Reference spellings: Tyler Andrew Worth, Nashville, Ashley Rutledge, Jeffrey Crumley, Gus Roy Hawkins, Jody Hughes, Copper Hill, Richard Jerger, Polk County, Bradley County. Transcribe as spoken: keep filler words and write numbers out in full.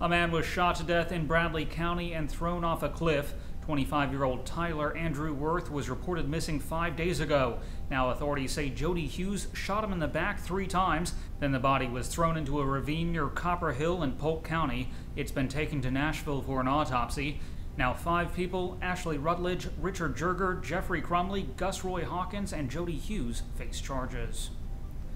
A man was shot to death in Bradley County and thrown off a cliff. twenty-five-year-old Tyler Andrew Worth was reported missing five days ago. Now authorities say Jody Hughes shot him in the back three times. Then the body was thrown into a ravine near Copper Hill in Polk County. It's been taken to Nashville for an autopsy. Now five people, Ashley Rutledge, Richard Jerger, Jeffrey Crumley, Gus Roy Hawkins, and Jody Hughes, face charges.